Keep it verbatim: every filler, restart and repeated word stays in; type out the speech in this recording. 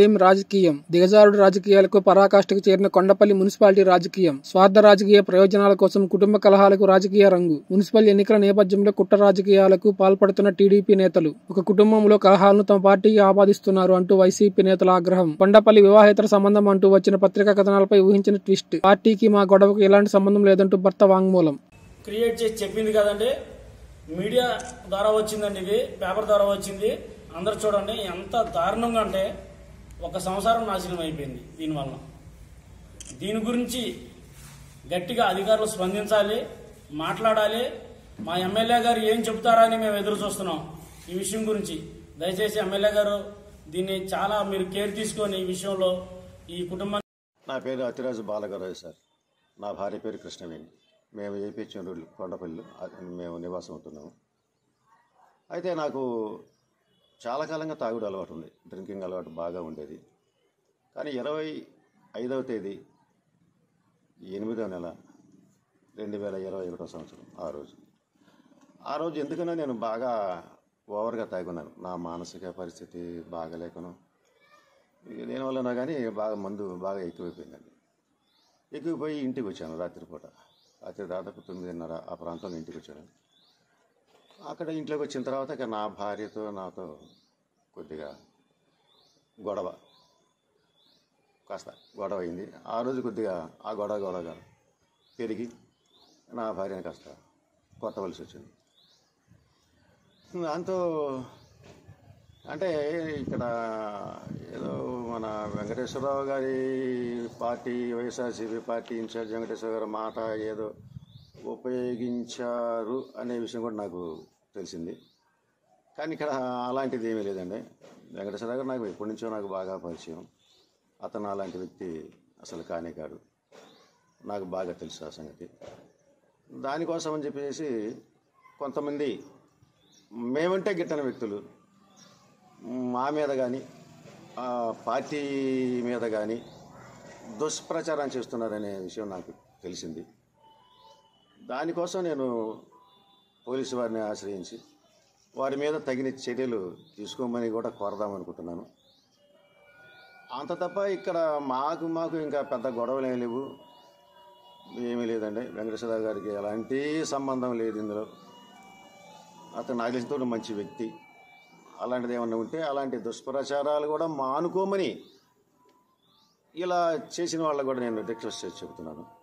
ఏం రాజకీయం, దిగజారుడు రాజకీయాలకు పరాకాష్ఠకు చేరిన కొండపల్లి మున్సిపాలిటీ రాజకీయం, స్వార్థ రాజకీయ ప్రయోజనాల కోసం కుటుంబ కలహాలకు రాజకీయ రంగు. మున్సిపల్ ఎన్నికల నేపథ్యంలో కుట్ర రాజకీయాలకు పాల్పడుతున్న టీడీపీ నేతలు ఒక కుటుంబంలో కలహాలను తమ పార్టీకి ఆపాదిస్తున్నారు అంటూ వైసీపీ నేతల ఆగ్రహం. కొండపల్లి వివాహేతర సంబంధం అంటూ వచ్చిన పత్రికా కథనాలపై ఊహించిన ట్విస్ట్. పార్టీకి మా గొడవకు ఎలాంటి సంబంధం లేదంటూ భర్త వాంగ్మూలం. క్రియేట్ చేసి చెప్పింది కదండి, మీడియా ద్వారా వచ్చిందండి, ఇది పేపర్ ద్వారా వచ్చింది. అందరు చూడండి ఎంత దారుణంగా అంటే ఒక సంసారం నాశనం అయిపోయింది దీనివల్ల. దీని గురించి గట్టిగా అధికారులు స్పందించాలి, మాట్లాడాలి. మా ఎమ్మెల్యే గారు ఏం చెప్తారా అని మేము ఎదురు చూస్తున్నాం ఈ విషయం గురించి. దయచేసి ఎమ్మెల్యే గారు దీన్ని చాలా మీరు కేర్ తీసుకొని ఈ విషయంలో ఈ కుటుంబం. నా పేరు అతిరాజు బాలగరావు సార్, నా భార్య పేరు కృష్ణవేణి. మేము ఏపీ చెండూరు కొండపల్లి మేము నివాసం అవుతున్నాము. అయితే నాకు చాలా కాలంగా తాగుడు అలవాటు ఉంది, డ్రింకింగ్ అలవాటు బాగా ఉండేది. కానీ ఇరవై ఐదవ తేదీ ఎనిమిదవ నెల రెండు వేల ఇరవై ఒకటో సంవత్సరం ఆ రోజు ఆ రోజు ఎందుకన్నా నేను బాగా ఓవర్గా తాగున్నాను. నా మానసిక పరిస్థితి బాగలేకను దేనివల్లనో కానీ బాగా మందు బాగా ఎక్కువైపోయిందండి. ఎక్కువైపోయి ఇంటికి వచ్చాను రాత్రిపూట. రాత్రి దాదాపు తొమ్మిదిన్నర ఆ ప్రాంతంలో ఇంటికి వచ్చాను. అక్కడ ఇంట్లోకి వచ్చిన తర్వాత ఇక నా భార్యతో నాతో కొద్దిగా గొడవ కాస్త గొడవ అయింది. ఆ రోజు కొద్దిగా ఆ గొడవ గొడవగా పెరిగి నా భార్యని కాస్త కొట్టవలసి వచ్చింది. దాంతో అంటే ఇక్కడ ఏదో మన వెంకటేశ్వరరావు గారి party YSRCP party in charge Venkateswara గారి మాట ఏదో ఉపయోగించారు అనే విషయం కూడా నాకు తెలిసింది. కానీ ఇక్కడ అలాంటిది ఏమీ లేదండి. వెంకటేశ్వర గారు నాకు ఎప్పటి నుంచో నాకు బాగా పరిచయం. అతను అలాంటి వ్యక్తి అసలు కానే కాడు, నాకు బాగా తెలుసు ఆ సంగతి. దానికోసం అని చెప్పేసి కొంతమంది మేమంటే గిట్టని వ్యక్తులు మా మీద కానీ పార్టీ మీద కానీ దుష్ప్రచారం చేస్తున్నారనే విషయం నాకు తెలిసింది. దానికోసం నేను పోలీసు వారిని ఆశ్రయించి వారి మీద తగిన చర్యలు తీసుకోమని కూడా కోరదామనుకుంటున్నాను. అంత తప్ప ఇక్కడ మాకు మాకు ఇంకా పెద్ద గొడవలు ఏమి లేవు, ఏమీ లేదండి. వెంకటేశ్వర గారికి ఎలాంటి సంబంధం లేదు ఇందులో. అతను నాగేశ్వరుడు మంచి వ్యక్తి. అలాంటిది ఏమన్నా ఉంటే అలాంటి దుష్ప్రచారాలు కూడా మానుకోమని ఇలా చేసిన వాళ్ళకు కూడా నేను రిక్వెస్ట్ చేసి చెబుతున్నాను.